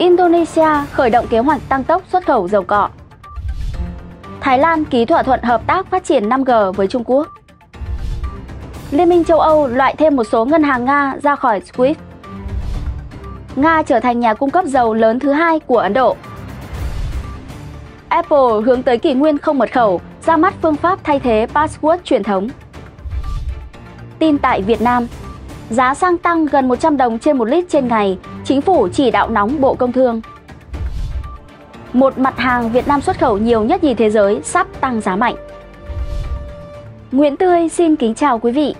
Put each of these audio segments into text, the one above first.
Indonesia khởi động kế hoạch tăng tốc xuất khẩu dầu cọ. Thái Lan ký thỏa thuận hợp tác phát triển 5G với Trung Quốc. Liên minh châu Âu loại thêm một số ngân hàng Nga ra khỏi SWIFT. Nga trở thành nhà cung cấp dầu lớn thứ hai của Ấn Độ. Apple hướng tới kỷ nguyên không mật khẩu, ra mắt phương pháp thay thế password truyền thống. Tin tại Việt Nam, giá xăng tăng gần 100 đồng trên 1 lít trên ngày, chính phủ chỉ đạo nóng Bộ Công Thương. Một mặt hàng Việt Nam xuất khẩu nhiều nhất nhì thế giới sắp tăng giá mạnh. Nguyễn Tươi xin kính chào quý vị.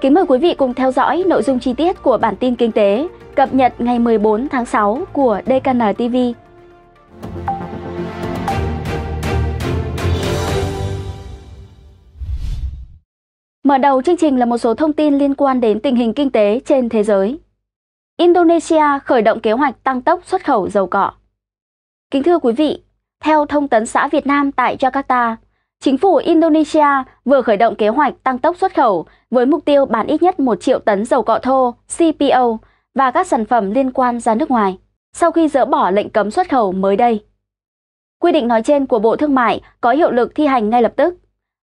Kính mời quý vị cùng theo dõi nội dung chi tiết của bản tin kinh tế cập nhật ngày 14 tháng 6 của DKN TV. Mở đầu chương trình là một số thông tin liên quan đến tình hình kinh tế trên thế giới. Indonesia khởi động kế hoạch tăng tốc xuất khẩu dầu cọ. Kính thưa quý vị, theo Thông tấn xã Việt Nam tại Jakarta, chính phủ Indonesia vừa khởi động kế hoạch tăng tốc xuất khẩu với mục tiêu bán ít nhất 1 triệu tấn dầu cọ thô CPO và các sản phẩm liên quan ra nước ngoài sau khi dỡ bỏ lệnh cấm xuất khẩu mới đây. Quy định nói trên của Bộ Thương mại có hiệu lực thi hành ngay lập tức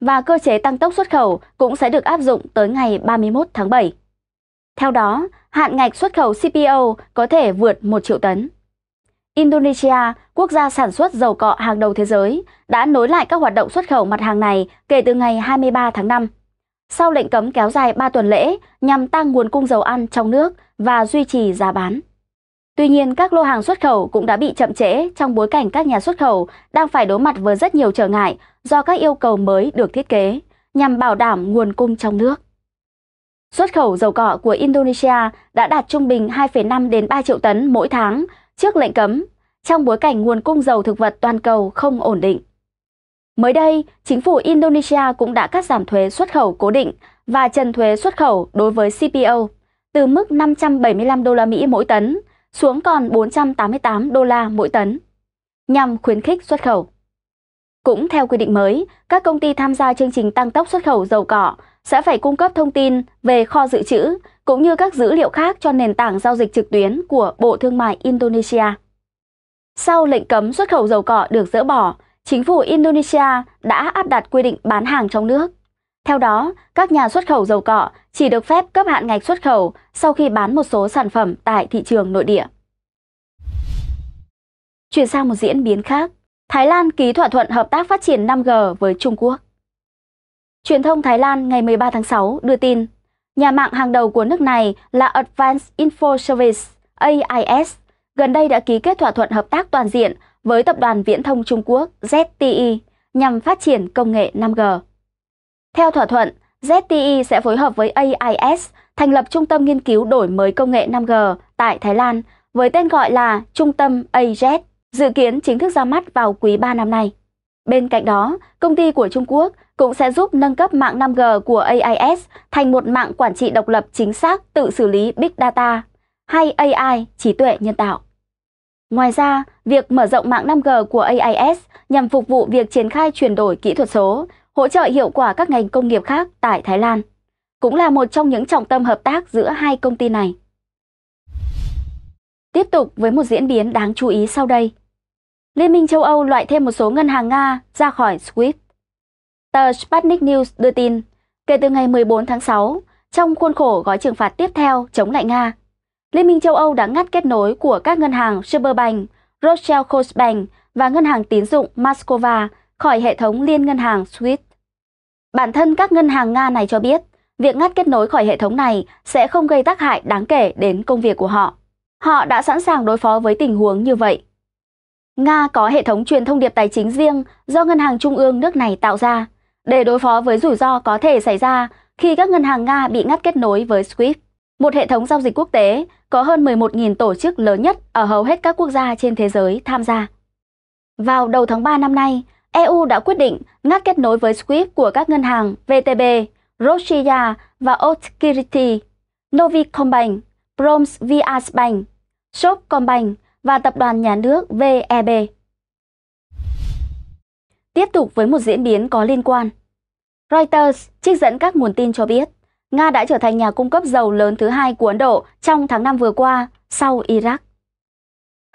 và cơ chế tăng tốc xuất khẩu cũng sẽ được áp dụng tới ngày 31 tháng 7. Theo đó, hạn ngạch xuất khẩu CPO có thể vượt 1 triệu tấn. Indonesia, quốc gia sản xuất dầu cọ hàng đầu thế giới, đã nối lại các hoạt động xuất khẩu mặt hàng này kể từ ngày 23 tháng 5, sau lệnh cấm kéo dài 3 tuần lễ nhằm tăng nguồn cung dầu ăn trong nước và duy trì giá bán. Tuy nhiên, các lô hàng xuất khẩu cũng đã bị chậm trễ trong bối cảnh các nhà xuất khẩu đang phải đối mặt với rất nhiều trở ngại do các yêu cầu mới được thiết kế nhằm bảo đảm nguồn cung trong nước. Xuất khẩu dầu cọ của Indonesia đã đạt trung bình 2,5 đến 3 triệu tấn mỗi tháng trước lệnh cấm, trong bối cảnh nguồn cung dầu thực vật toàn cầu không ổn định. Mới đây, chính phủ Indonesia cũng đã cắt giảm thuế xuất khẩu cố định và trần thuế xuất khẩu đối với CPO từ mức 575 đô la Mỹ mỗi tấn xuống còn 488 đô la mỗi tấn, nhằm khuyến khích xuất khẩu. Cũng theo quy định mới, các công ty tham gia chương trình tăng tốc xuất khẩu dầu cọ sẽ phải cung cấp thông tin về kho dự trữ cũng như các dữ liệu khác cho nền tảng giao dịch trực tuyến của Bộ Thương mại Indonesia. Sau lệnh cấm xuất khẩu dầu cọ được dỡ bỏ, chính phủ Indonesia đã áp đặt quy định bán hàng trong nước. Theo đó, các nhà xuất khẩu dầu cọ chỉ được phép cấp hạn ngạch xuất khẩu sau khi bán một số sản phẩm tại thị trường nội địa. Chuyển sang một diễn biến khác, Thái Lan ký thỏa thuận hợp tác phát triển 5G với Trung Quốc. Truyền thông Thái Lan ngày 13 tháng 6 đưa tin, nhà mạng hàng đầu của nước này là Advanced Info Service (AIS) gần đây đã ký kết thỏa thuận hợp tác toàn diện với Tập đoàn Viễn thông Trung Quốc ZTE nhằm phát triển công nghệ 5G. Theo thỏa thuận, ZTE sẽ phối hợp với AIS thành lập Trung tâm Nghiên cứu Đổi mới Công nghệ 5G tại Thái Lan với tên gọi là Trung tâm AZ, dự kiến chính thức ra mắt vào quý 3 năm nay. Bên cạnh đó, công ty của Trung Quốc cũng sẽ giúp nâng cấp mạng 5G của AIS thành một mạng quản trị độc lập chính xác tự xử lý Big Data hay AI, trí tuệ nhân tạo. Ngoài ra, việc mở rộng mạng 5G của AIS nhằm phục vụ việc triển khai chuyển đổi kỹ thuật số, hỗ trợ hiệu quả các ngành công nghiệp khác tại Thái Lan, cũng là một trong những trọng tâm hợp tác giữa hai công ty này. Tiếp tục với một diễn biến đáng chú ý sau đây. Liên minh châu Âu loại thêm một số ngân hàng Nga ra khỏi SWIFT. Tờ Sputnik News đưa tin, kể từ ngày 14 tháng 6, trong khuôn khổ gói trừng phạt tiếp theo chống lại Nga, Liên minh châu Âu đã ngắt kết nối của các ngân hàng Sberbank, Rosselkhozbank và ngân hàng tín dụng Moscow khỏi hệ thống liên ngân hàng SWIFT. Bản thân các ngân hàng Nga này cho biết, việc ngắt kết nối khỏi hệ thống này sẽ không gây tác hại đáng kể đến công việc của họ. Họ đã sẵn sàng đối phó với tình huống như vậy. Nga có hệ thống truyền thông điệp tài chính riêng do ngân hàng trung ương nước này tạo ra để đối phó với rủi ro có thể xảy ra khi các ngân hàng Nga bị ngắt kết nối với SWIFT, một hệ thống giao dịch quốc tế có hơn 11.000 tổ chức lớn nhất ở hầu hết các quốc gia trên thế giới tham gia. Vào đầu tháng 3 năm nay, EU đã quyết định ngắt kết nối với SWIFT của các ngân hàng VTB, Rossia và Otkiriti, Novikombank, Promsviasbank, Shopcombank và Tập đoàn Nhà nước VEB. Tiếp tục với một diễn biến có liên quan. Reuters trích dẫn các nguồn tin cho biết, Nga đã trở thành nhà cung cấp dầu lớn thứ hai của Ấn Độ trong tháng 5 vừa qua, sau Iraq.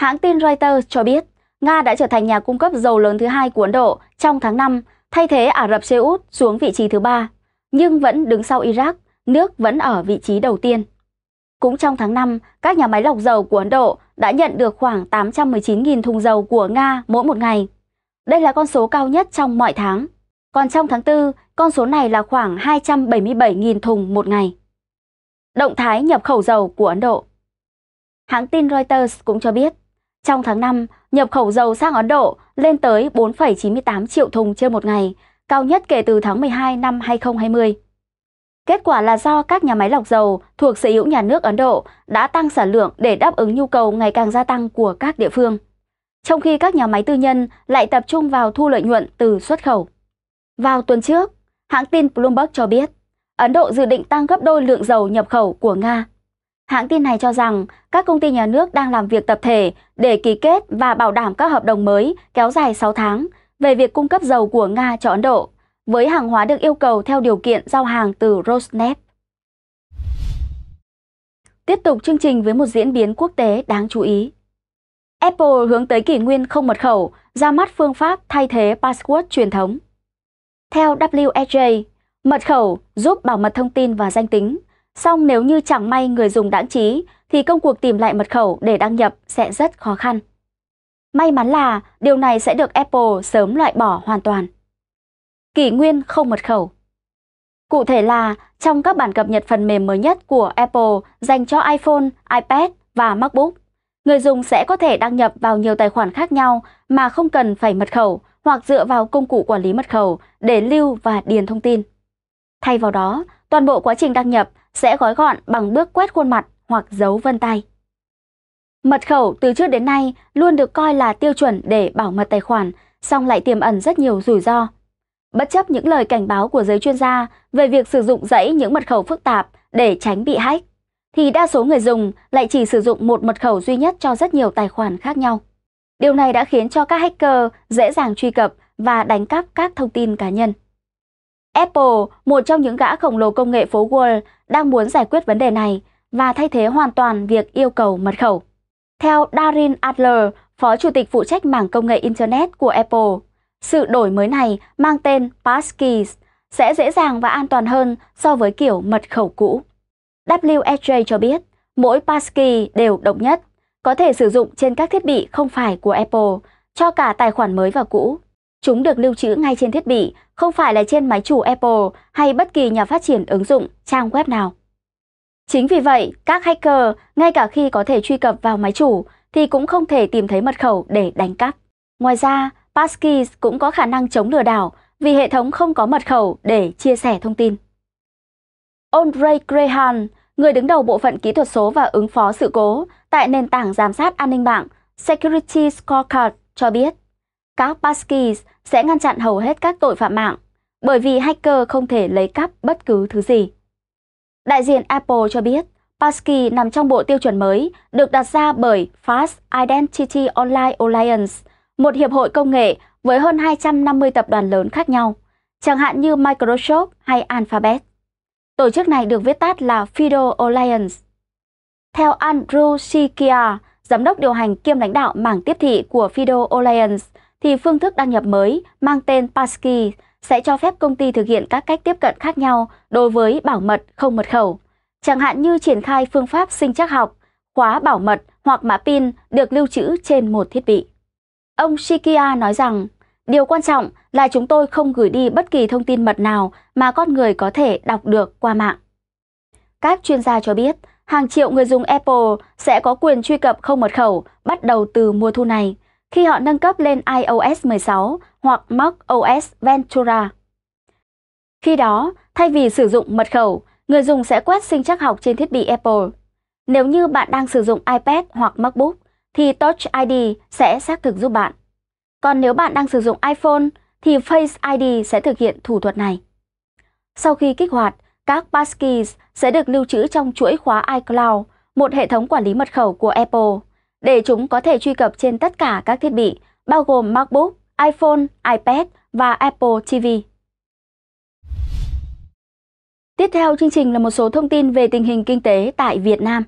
Hãng tin Reuters cho biết, Nga đã trở thành nhà cung cấp dầu lớn thứ hai của Ấn Độ trong tháng 5, thay thế Ả Rập Xê Út xuống vị trí thứ 3, nhưng vẫn đứng sau Iraq, nước vẫn ở vị trí đầu tiên. Cũng trong tháng 5, các nhà máy lọc dầu của Ấn Độ đã nhận được khoảng 819.000 thùng dầu của Nga mỗi một ngày. Đây là con số cao nhất trong mọi tháng. Còn trong tháng 4, con số này là khoảng 277.000 thùng một ngày. Động thái nhập khẩu dầu của Ấn Độ. Hãng tin Reuters cũng cho biết, trong tháng 5, nhập khẩu dầu sang Ấn Độ lên tới 4,98 triệu thùng trên một ngày, cao nhất kể từ tháng 12 năm 2020. Kết quả là do các nhà máy lọc dầu thuộc sở hữu nhà nước Ấn Độ đã tăng sản lượng để đáp ứng nhu cầu ngày càng gia tăng của các địa phương, trong khi các nhà máy tư nhân lại tập trung vào thu lợi nhuận từ xuất khẩu. Vào tuần trước, hãng tin Bloomberg cho biết, Ấn Độ dự định tăng gấp đôi lượng dầu nhập khẩu của Nga. Hãng tin này cho rằng các công ty nhà nước đang làm việc tập thể để ký kết và bảo đảm các hợp đồng mới kéo dài 6 tháng về việc cung cấp dầu của Nga cho Ấn Độ, với hàng hóa được yêu cầu theo điều kiện giao hàng từ Rosneft. Tiếp tục chương trình với một diễn biến quốc tế đáng chú ý. Apple hướng tới kỷ nguyên không mật khẩu, ra mắt phương pháp thay thế password truyền thống. Theo WSJ, mật khẩu giúp bảo mật thông tin và danh tính. Song nếu như chẳng may người dùng đãng trí, thì công cuộc tìm lại mật khẩu để đăng nhập sẽ rất khó khăn. May mắn là điều này sẽ được Apple sớm loại bỏ hoàn toàn. Kỷ nguyên không mật khẩu. Cụ thể là trong các bản cập nhật phần mềm mới nhất của Apple dành cho iPhone, iPad và MacBook, người dùng sẽ có thể đăng nhập vào nhiều tài khoản khác nhau mà không cần phải mật khẩu hoặc dựa vào công cụ quản lý mật khẩu để lưu và điền thông tin. Thay vào đó, toàn bộ quá trình đăng nhập sẽ gói gọn bằng bước quét khuôn mặt hoặc dấu vân tay. Mật khẩu từ trước đến nay luôn được coi là tiêu chuẩn để bảo mật tài khoản, song lại tiềm ẩn rất nhiều rủi ro. Bất chấp những lời cảnh báo của giới chuyên gia về việc sử dụng dãy những mật khẩu phức tạp để tránh bị hack, thì đa số người dùng lại chỉ sử dụng một mật khẩu duy nhất cho rất nhiều tài khoản khác nhau. Điều này đã khiến cho các hacker dễ dàng truy cập và đánh cắp các thông tin cá nhân. Apple, một trong những gã khổng lồ công nghệ phố Wall, đang muốn giải quyết vấn đề này và thay thế hoàn toàn việc yêu cầu mật khẩu. Theo Darin Adler, Phó Chủ tịch phụ trách mảng công nghệ Internet của Apple, sự đổi mới này mang tên Passkeys sẽ dễ dàng và an toàn hơn so với kiểu mật khẩu cũ. WSJ cho biết, mỗi Passkey đều độc nhất, có thể sử dụng trên các thiết bị không phải của Apple, cho cả tài khoản mới và cũ. Chúng được lưu trữ ngay trên thiết bị, không phải là trên máy chủ Apple hay bất kỳ nhà phát triển ứng dụng, trang web nào. Chính vì vậy, các hacker, ngay cả khi có thể truy cập vào máy chủ, thì cũng không thể tìm thấy mật khẩu để đánh cắp. Ngoài ra, Passkeys cũng có khả năng chống lừa đảo vì hệ thống không có mật khẩu để chia sẻ thông tin. Andre Graham, người đứng đầu bộ phận kỹ thuật số và ứng phó sự cố tại nền tảng giám sát an ninh mạng Security Scorecard cho biết, các Passkeys sẽ ngăn chặn hầu hết các tội phạm mạng bởi vì hacker không thể lấy cắp bất cứ thứ gì. Đại diện Apple cho biết, Passkey nằm trong bộ tiêu chuẩn mới được đặt ra bởi Fast Identity Online Alliance, một hiệp hội công nghệ với hơn 250 tập đoàn lớn khác nhau, chẳng hạn như Microsoft hay Alphabet. Tổ chức này được viết tắt là FIDO Alliance. Theo Andrew Shikia, giám đốc điều hành kiêm lãnh đạo mảng tiếp thị của FIDO Alliance, thì phương thức đăng nhập mới mang tên Passkey sẽ cho phép công ty thực hiện các cách tiếp cận khác nhau đối với bảo mật không mật khẩu, chẳng hạn như triển khai phương pháp sinh trắc học, khóa bảo mật hoặc mã PIN được lưu trữ trên một thiết bị. Ông Shikia nói rằng, điều quan trọng là chúng tôi không gửi đi bất kỳ thông tin mật nào mà con người có thể đọc được qua mạng. Các chuyên gia cho biết, hàng triệu người dùng Apple sẽ có quyền truy cập không mật khẩu bắt đầu từ mùa thu này, khi họ nâng cấp lên iOS 16 hoặc Mac OS Ventura. Khi đó, thay vì sử dụng mật khẩu, người dùng sẽ quét sinh trắc học trên thiết bị Apple. Nếu như bạn đang sử dụng iPad hoặc MacBook, thì Touch ID sẽ xác thực giúp bạn. Còn nếu bạn đang sử dụng iPhone, thì Face ID sẽ thực hiện thủ thuật này. Sau khi kích hoạt, các passkeys sẽ được lưu trữ trong chuỗi khóa iCloud, một hệ thống quản lý mật khẩu của Apple, để chúng có thể truy cập trên tất cả các thiết bị, bao gồm MacBook, iPhone, iPad và Apple TV. Tiếp theo chương trình là một số thông tin về tình hình kinh tế tại Việt Nam.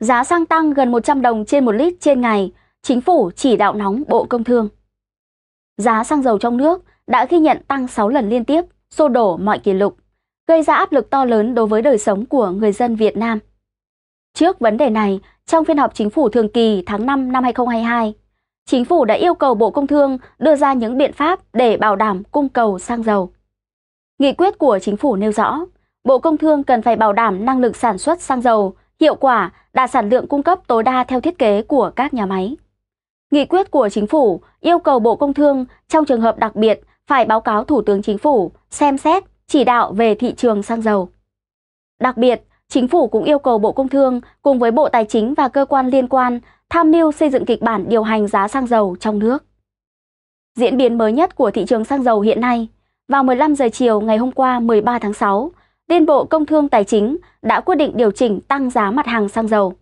Giá xăng tăng gần 100 đồng trên 1 lít trên ngày, Chính phủ chỉ đạo nóng Bộ Công Thương. Giá xăng dầu trong nước đã ghi nhận tăng 6 lần liên tiếp, xô đổ mọi kỷ lục, gây ra áp lực to lớn đối với đời sống của người dân Việt Nam. Trước vấn đề này, trong phiên họp Chính phủ thường kỳ tháng 5 năm 2022, Chính phủ đã yêu cầu Bộ Công Thương đưa ra những biện pháp để bảo đảm cung cầu xăng dầu. Nghị quyết của Chính phủ nêu rõ, Bộ Công Thương cần phải bảo đảm năng lực sản xuất xăng dầu, hiệu quả, đạt sản lượng cung cấp tối đa theo thiết kế của các nhà máy. Nghị quyết của Chính phủ yêu cầu Bộ Công Thương trong trường hợp đặc biệt phải báo cáo Thủ tướng Chính phủ xem xét, chỉ đạo về thị trường xăng dầu. Đặc biệt, Chính phủ cũng yêu cầu Bộ Công Thương cùng với Bộ Tài chính và cơ quan liên quan tham mưu xây dựng kịch bản điều hành giá xăng dầu trong nước. Diễn biến mới nhất của thị trường xăng dầu hiện nay, vào 15 giờ chiều ngày hôm qua 13 tháng 6, Liên Bộ Công Thương Tài chính đã quyết định điều chỉnh tăng giá mặt hàng xăng dầu.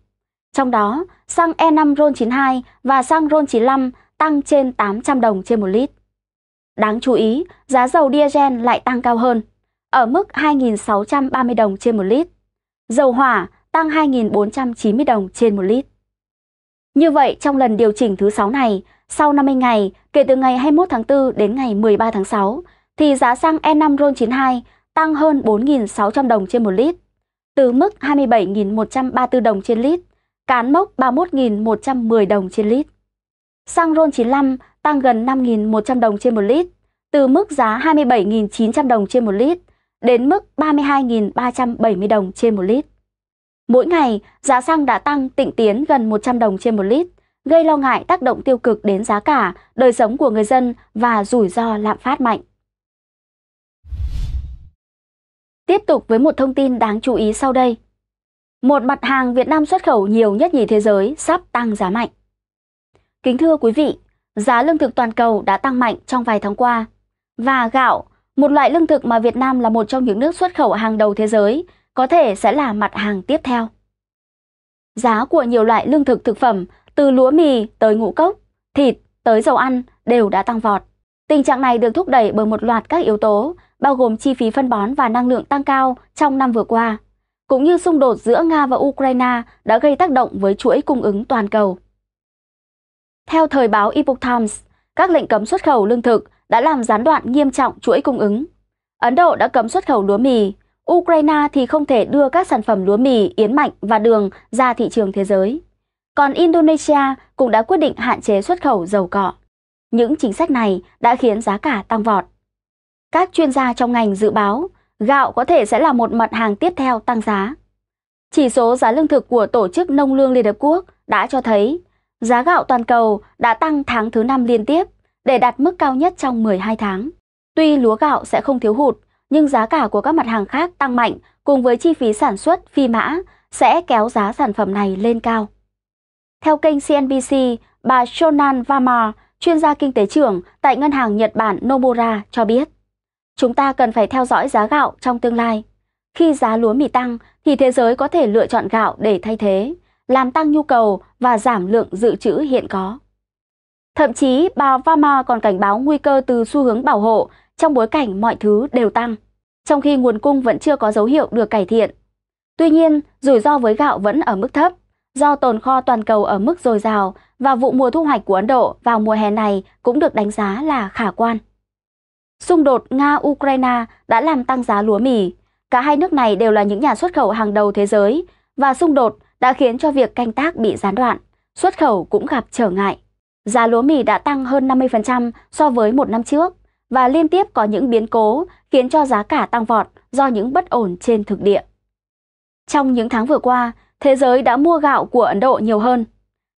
Trong đó, xăng E5 RON92 và xăng RON95 tăng trên 800 đồng trên 1 lít. Đáng chú ý, giá dầu diesel lại tăng cao hơn, ở mức 2.630 đồng trên 1 lít. Dầu hỏa tăng 2.490 đồng trên 1 lít. Như vậy, trong lần điều chỉnh thứ 6 này, sau 50 ngày, kể từ ngày 21 tháng 4 đến ngày 13 tháng 6, thì giá xăng E5 RON92 tăng hơn 4.600 đồng trên 1 lít, từ mức 27.134 đồng trên lít, cán mốc 31.110 đồng trên lít. Xăng RON95 tăng gần 5.100 đồng trên 1 lít, từ mức giá 27.900 đồng trên 1 lít đến mức 32.370 đồng trên 1 lít. Mỗi ngày, giá xăng đã tăng tịnh tiến gần 100 đồng trên 1 lít, gây lo ngại tác động tiêu cực đến giá cả, đời sống của người dân và rủi ro lạm phát mạnh. Tiếp tục với một thông tin đáng chú ý sau đây. Một mặt hàng Việt Nam xuất khẩu nhiều nhất nhì thế giới sắp tăng giá mạnh. Kính thưa quý vị, giá lương thực toàn cầu đã tăng mạnh trong vài tháng qua. Và gạo, một loại lương thực mà Việt Nam là một trong những nước xuất khẩu hàng đầu thế giới, có thể sẽ là mặt hàng tiếp theo. Giá của nhiều loại lương thực thực phẩm, từ lúa mì tới ngũ cốc, thịt tới dầu ăn đều đã tăng vọt. Tình trạng này được thúc đẩy bởi một loạt các yếu tố, bao gồm chi phí phân bón và năng lượng tăng cao trong năm vừa qua, cũng như xung đột giữa Nga và Ukraine đã gây tác động với chuỗi cung ứng toàn cầu. Theo thời báo Epoch Times, các lệnh cấm xuất khẩu lương thực đã làm gián đoạn nghiêm trọng chuỗi cung ứng. Ấn Độ đã cấm xuất khẩu lúa mì, Ukraine thì không thể đưa các sản phẩm lúa mì, yến mạch và đường ra thị trường thế giới. Còn Indonesia cũng đã quyết định hạn chế xuất khẩu dầu cọ. Những chính sách này đã khiến giá cả tăng vọt. Các chuyên gia trong ngành dự báo, gạo có thể sẽ là một mặt hàng tiếp theo tăng giá. Chỉ số giá lương thực của Tổ chức Nông lương Liên Hợp Quốc đã cho thấy giá gạo toàn cầu đã tăng tháng thứ 5 liên tiếp để đạt mức cao nhất trong 12 tháng. Tuy lúa gạo sẽ không thiếu hụt, nhưng giá cả của các mặt hàng khác tăng mạnh cùng với chi phí sản xuất phi mã sẽ kéo giá sản phẩm này lên cao. Theo kênh CNBC, bà Shonan Verma, chuyên gia kinh tế trưởng tại ngân hàng Nhật Bản Nomura cho biết, chúng ta cần phải theo dõi giá gạo trong tương lai. Khi giá lúa mì tăng thì thế giới có thể lựa chọn gạo để thay thế, làm tăng nhu cầu và giảm lượng dự trữ hiện có. Thậm chí, bà Verma còn cảnh báo nguy cơ từ xu hướng bảo hộ trong bối cảnh mọi thứ đều tăng, trong khi nguồn cung vẫn chưa có dấu hiệu được cải thiện. Tuy nhiên, rủi ro với gạo vẫn ở mức thấp, do tồn kho toàn cầu ở mức dồi dào và vụ mùa thu hoạch của Ấn Độ vào mùa hè này cũng được đánh giá là khả quan. Xung đột Nga-Ukraine đã làm tăng giá lúa mì. Cả hai nước này đều là những nhà xuất khẩu hàng đầu thế giới và xung đột đã khiến cho việc canh tác bị gián đoạn, xuất khẩu cũng gặp trở ngại. Giá lúa mì đã tăng hơn 50% so với một năm trước và liên tiếp có những biến cố khiến cho giá cả tăng vọt do những bất ổn trên thực địa. Trong những tháng vừa qua, thế giới đã mua gạo của Ấn Độ nhiều hơn.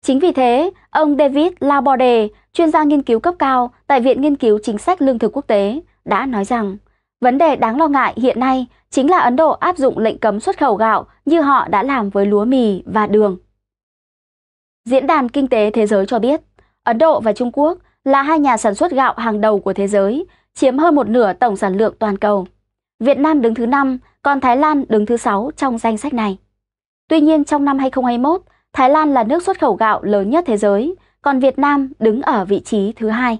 Chính vì thế, ông David Laborde, chuyên gia nghiên cứu cấp cao tại Viện Nghiên cứu Chính sách Lương thực Quốc tế, đã nói rằng vấn đề đáng lo ngại hiện nay chính là Ấn Độ áp dụng lệnh cấm xuất khẩu gạo như họ đã làm với lúa mì và đường. Diễn đàn Kinh tế Thế giới cho biết, Ấn Độ và Trung Quốc là hai nhà sản xuất gạo hàng đầu của thế giới, chiếm hơn một nửa tổng sản lượng toàn cầu. Việt Nam đứng thứ 5, còn Thái Lan đứng thứ 6 trong danh sách này. Tuy nhiên, trong năm 2021, Thái Lan là nước xuất khẩu gạo lớn nhất thế giới, còn Việt Nam đứng ở vị trí thứ 2.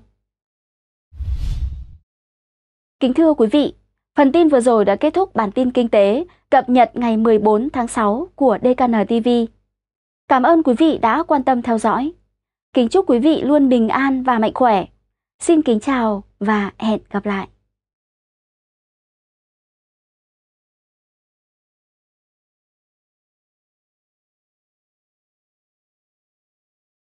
Kính thưa quý vị, phần tin vừa rồi đã kết thúc bản tin kinh tế cập nhật ngày 14 tháng 6 của DKN TV. Cảm ơn quý vị đã quan tâm theo dõi. Kính chúc quý vị luôn bình an và mạnh khỏe. Xin kính chào và hẹn gặp lại.